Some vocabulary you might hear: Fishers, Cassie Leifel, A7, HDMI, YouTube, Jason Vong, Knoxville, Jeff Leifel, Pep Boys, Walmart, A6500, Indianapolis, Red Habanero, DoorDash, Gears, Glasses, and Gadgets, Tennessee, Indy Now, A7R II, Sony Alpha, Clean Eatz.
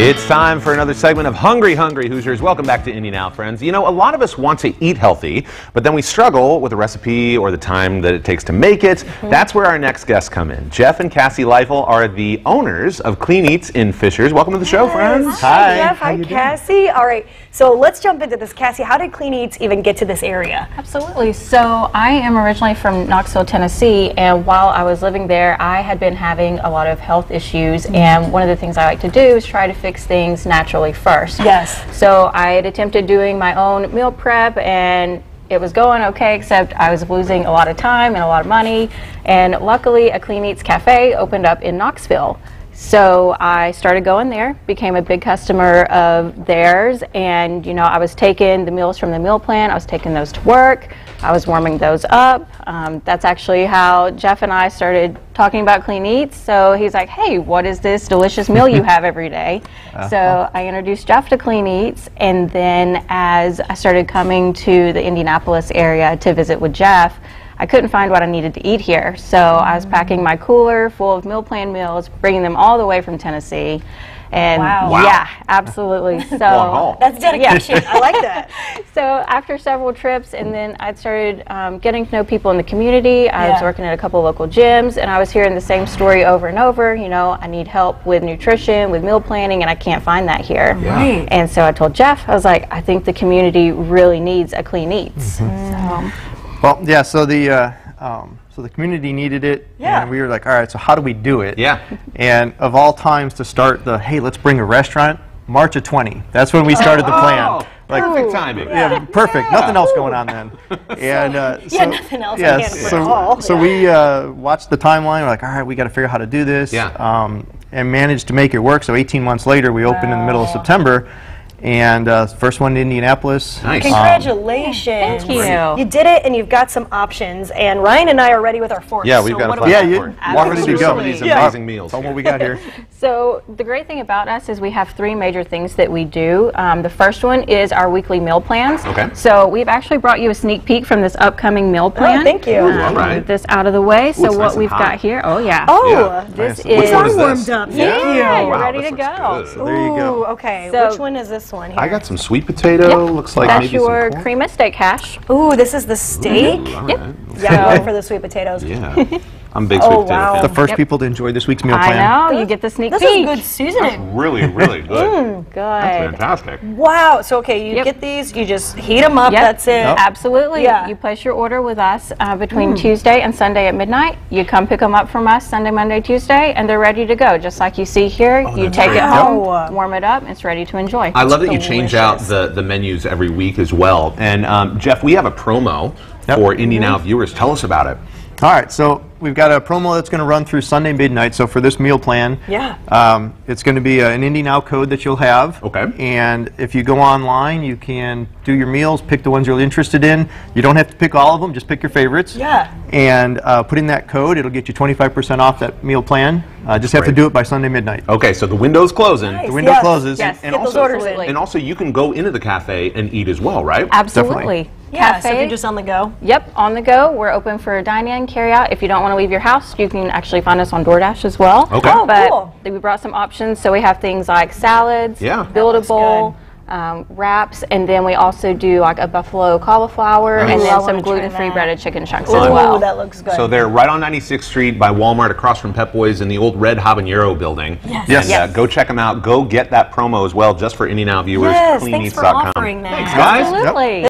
It's time for another segment of Hungry Hungry Hoosiers. Welcome back to Indy Now, friends. You know, a lot of us want to eat healthy, but then we struggle with the recipe or the time that it takes to make it. That's where our next guests come in. Jeff and Cassie Leifel are the owners of Clean Eatz in Fishers. Welcome to the show, friends. Hi, Jeff. Hi, Cassie. Doing? All right, so let's jump into this. Cassie, how did Clean Eatz even get to this area? Absolutely. So I am originally from Knoxville, Tennessee, and while I was living there, I had been having a lot of health issues, and one of the things I like to do is try to fix things naturally first. Yes. So I had attempted doing my own meal prep, and it was going okay, except I was losing a lot of time and a lot of money. And luckily, a Clean Eatz cafe opened up in Knoxville. So I started going there, became a big customer of theirs, and you know, I was taking the meals from the meal plan, I was taking those to work, I was warming those up. That's actually how Jeff and I started talking about Clean Eatz. So he's like, hey, what is this delicious meal you have every day? So I introduced Jeff to Clean Eatz, and then as I started coming to the Indianapolis area to visit with Jeff, I couldn't find what I needed to eat here, so I was packing my cooler full of meal plan meals, bringing them all the way from Tennessee. And wow. Yeah, absolutely. So that's dedication. Yeah. I like that. So after several trips, and then I started getting to know people in the community. I was working at a couple of local gyms, and I was hearing the same story over and over. You know, I need help with nutrition, with meal planning, and I can't find that here. Yeah. Right. And so I told Jeff, I was like, I think the community really needs a Clean Eatz. So. Well, yeah, so the community needed it, and we were like, all right, so how do we do it? Yeah. And of all times to start the, hey, let's bring a restaurant, March of 20. That's when we started the plan. Like, perfect timing. Yeah, perfect. Nothing else going on then. And, nothing else. Yeah, so we watched the timeline. We're like, all right, we got to figure out how to do this, and managed to make it work. So 18 months later, we opened in the middle of September. And first one in Indianapolis. Nice. Congratulations. Thank you. You did it, and you've got some options. And Ryan and I are ready with our forks. Yeah, we've got ready to go. Some of these amazing meals. That's what we got here. So the great thing about us is we have three major things that we do. The first one is our weekly meal plans. Okay. So we've actually brought you a sneak peek from this upcoming meal plan. Oh, thank you. All right. Get this out of the way. Ooh, so what nice we've got here. Oh yeah. Oh, this is warmed up. Yeah, you're ready to go. So there you go. Okay. Which one is this? One here. I got some sweet potato. Yep. Looks like that's maybe your cream of steak hash. Ooh, this is the steak. Ooh, right. Yep. Yeah, for the sweet potatoes. Yeah, I'm a big sweet potato fan. The first people to enjoy this week's meal plan. I know. You get the sneak peek. This is good seasoning. That's really, really good. Good. That's fantastic. Wow. So okay, you get these. You just heat them up. That's it. Yep. Absolutely. Yeah. You place your order with us between Tuesday and Sunday at midnight. You come pick them up from us Sunday, Monday, Tuesday, and they're ready to go. Just like you see here. You take it home, warm it up. It's ready to enjoy. I love that you change out the menus every week as well. And Jeff, we have a promo for Indy Now viewers. Tell us about it. All right, so we've got a promo that's going to run through Sunday midnight. So for this meal plan, it's going to be an Indy Now code that you'll have. Okay. And if you go online, you can do your meals, pick the ones you're interested in. You don't have to pick all of them; just pick your favorites. Yeah. And put in that code; it'll get you 25% off that meal plan. Just have to do it by Sunday midnight. Okay. So the window's closing. Nice. The window closes. Yes. And also, you can go into the cafe and eat as well, right? Absolutely. Definitely. Yeah, cafe. So you're just on the go? Yep, on the go. We're open for dine-in, carry-out. If you don't want to leave your house, you can actually find us on DoorDash as well. Okay. Oh, but we brought some options, so we have things like salads, buildable, wraps, and then we also do like a buffalo cauliflower and then some gluten-free breaded chicken chunks as well. Ooh, that looks good. So they're right on 96th Street by Walmart, across from Pep Boys in the old Red Habanero building. Yes. Go check them out. Go get that promo as well, just for Indy Now viewers. Yes, thanks for offering that. Thanks, guys. Absolutely. Yep.